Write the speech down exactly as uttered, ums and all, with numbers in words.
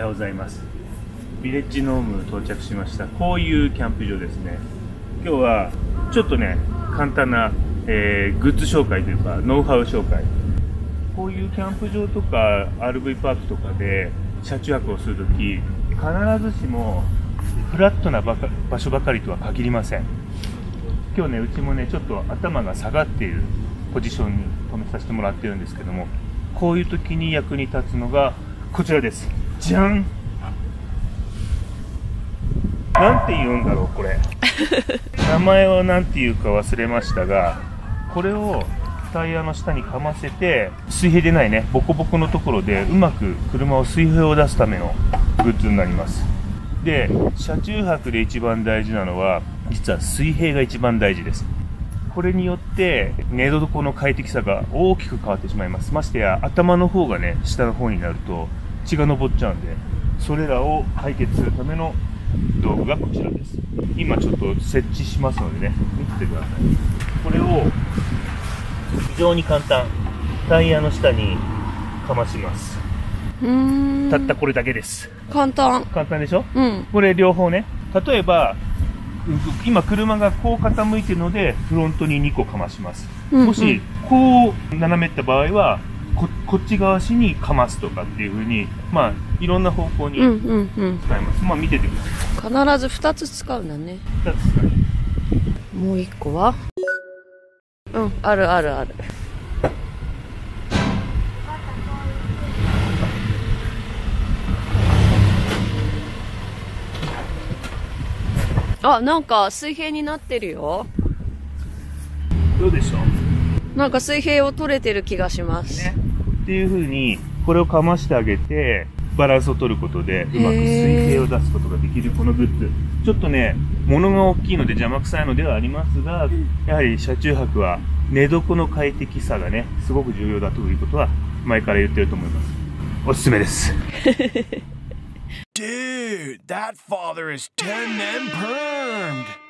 はようございます。ビレッジノーム到着しました。こういうキャンプ場ですね。今日はちょっとね、簡単な、えー、グッズ紹介というかノウハウ紹介。こういうキャンプ場とか アールブイ パークとかで車中泊をするとき、必ずしもフラットな場所ばかりとは限りません。今日ね、うちもね、ちょっと頭が下がっているポジションに止めさせてもらってるんですけども、こういう時に役に立つのがこちらです。じゃん。なんて言うんだろうこれ。名前はなんていうか忘れましたが、これをタイヤの下にかませて、水平でないね、ボコボコのところでうまく車を水平を出すためのグッズになります。で、車中泊で一番大事なのは、実は水平が一番大事です。これによって寝床の快適さが大きく変わってしまいます。ましてや頭の方がね、下の方になると血が上っちゃうんで、それらを解決するための道具がこちらです。今ちょっと設置しますのでね、見ててください。これを非常に簡単、タイヤの下にかまします。うーん、たったこれだけです。簡単簡単でしょ、うん、これ両方ね、例えば今車がこう傾いているのでフロントににこかまします、うんうん、もしこう斜めった場合は こ, こっち側足にかますとかっていう風に、まあいろんな方向に使います。まあ見ててください。必ずふたつ使うんだね。ふたつ使う。もういっこはうん、あるあるある。あ、なんか水平になってるよ。どうでしょう。なんか水平を取れてる気がします、ね、っていう風にこれをかましてあげてバランスを取ることでうまく水平を出すことができるこのグッズ。ちょっとね、物が大きいので邪魔くさいのではありますが、やはり車中泊は寝床の快適さがね、すごく重要だということは前から言ってると思います。おすすめです。Dude, that father is ten and permed.